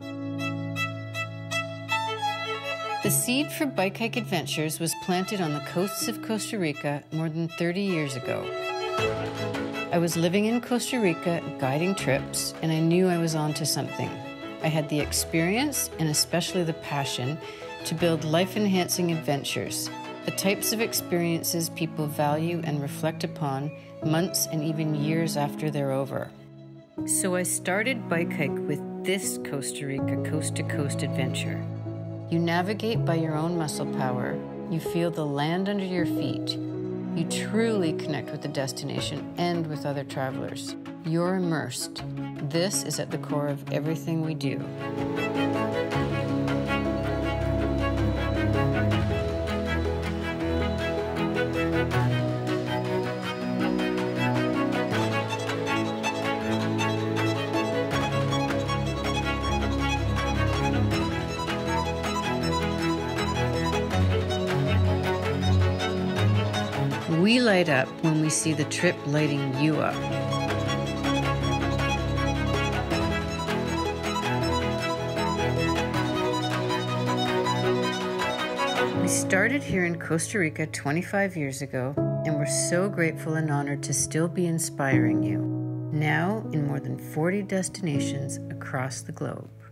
The seed for BikeHike Adventures was planted on the coasts of Costa Rica more than 30 years ago. I was living in Costa Rica, guiding trips, and I knew I was onto something. I had the experience, and especially the passion, to build life-enhancing adventures, the types of experiences people value and reflect upon months and even years after they're over. So I started BikeHike with this Costa Rica coast-to-coast adventure. You navigate by your own muscle power. You feel the land under your feet. You truly connect with the destination and with other travelers. You're immersed. This is at the core of everything we do. We light up when we see the trip lighting you up. We started here in Costa Rica 25 years ago, and we're so grateful and honored to still be inspiring you, now in more than 40 destinations across the globe.